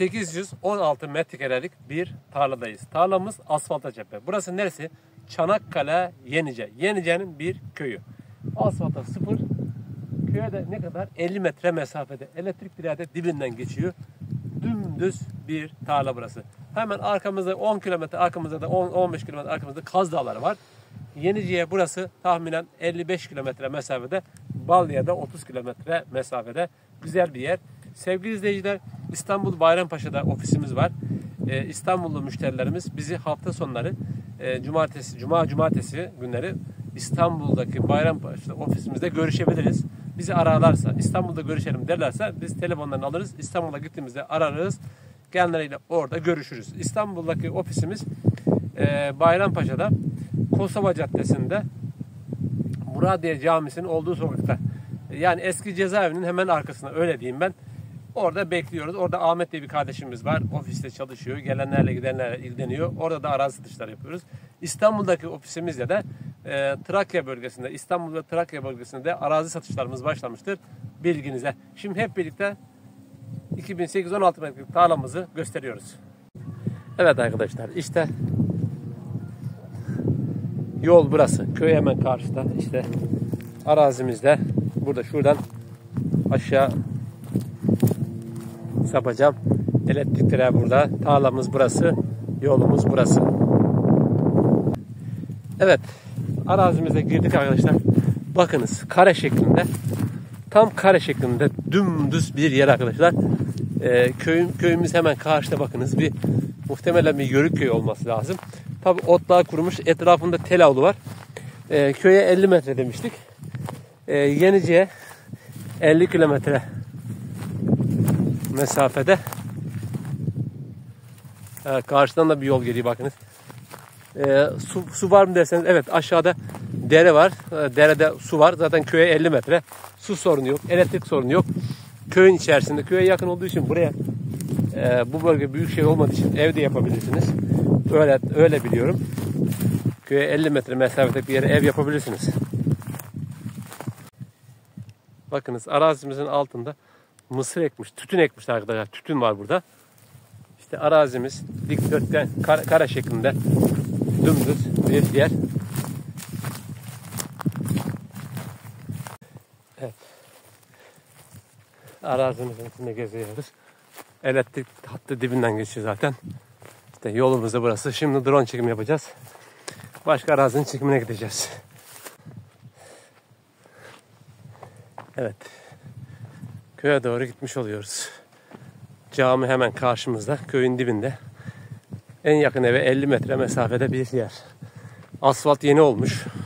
816 metrekarelik bir tarladayız. Tarlamız asfalta cephe. Burası neresi? Çanakkale, Yenice. Yenice'nin bir köyü. Asfalta 0, köye de ne kadar? 50 metre mesafede. Elektrik direği de dibinden geçiyor. Dümdüz bir tarla burası. Hemen arkamızda 10 kilometre, arkamızda da 10-15 kilometre arkamızda Kaz Dağları var. Yenice'ye burası tahminen 55 kilometre mesafede. Balya'da 30 kilometre mesafede. Güzel bir yer. Sevgili izleyiciler, İstanbul Bayrampaşa'da ofisimiz var. İstanbullu müşterilerimiz bizi hafta sonları cumartesi günleri İstanbul'daki Bayrampaşa ofisimizde görüşebiliriz. Bizi ararlarsa, İstanbul'da görüşelim derlerse biz telefonlarını alırız. İstanbul'a gittiğimizde ararız. Kendileriyle orada görüşürüz. İstanbul'daki ofisimiz Bayrampaşa'da Kosova Caddesi'nde Muradiye Camisi'nin olduğu sokakta. Yani eski cezaevinin hemen arkasında, öyle diyeyim ben. Orada bekliyoruz. Orada Ahmet diye bir kardeşimiz var. Ofiste çalışıyor. Gelenlerle gidenlerle ilgileniyor. Orada da arazi satışları yapıyoruz. İstanbul'daki ofisimizde de Trakya bölgesinde, İstanbul ve Trakya bölgesinde de arazi satışlarımız başlamıştır. Bilginize. Şimdi hep birlikte 2816 metrelik tarlamızı gösteriyoruz. Evet arkadaşlar, işte yol burası. Köy hemen karşıda. İşte arazimizde. Burada şuradan aşağı sapacağım. Elektrik direği burada. Tarlamız burası. Yolumuz burası. Evet. Arazimize girdik arkadaşlar. Bakınız. Kare şeklinde. Tam kare şeklinde dümdüz bir yer arkadaşlar. Köyümüz hemen karşıda bakınız. Muhtemelen bir yörük köyü olması lazım. Tabi otlar kurumuş. Etrafında tel avlu var. Köye 50 metre demiştik. Yenice'ye 50 kilometre mesafede. Evet, karşıdan da bir yol geliyor bakınız. Su var mı derseniz, evet, aşağıda dere var. Derede su var. Zaten köye 50 metre. Su sorunu yok. Elektrik sorunu yok. Köyün içerisinde. Köye yakın olduğu için buraya bu bölge büyük şehir olmadığı için evde yapabilirsiniz. Öyle biliyorum. Köye 50 metre mesafede bir yere ev yapabilirsiniz. Bakınız arazimizin altında mısır ekmiş, tütün ekmiş arkadaşlar. Tütün var burada. İşte arazimiz dikdörtgen, kare şeklinde dümdüz bir yer. Evet. Arazimizin içinde geziyoruz. Elektrik hattı dibinden geçiyor zaten. İşte yolumuz da burası. Şimdi drone çekimi yapacağız. Başka arazinin çekimine gideceğiz. Evet. Köye doğru gitmiş oluyoruz. Cami hemen karşımızda. Köyün dibinde. En yakın eve 50 metre mesafede bir yer. Asfalt yeni olmuş.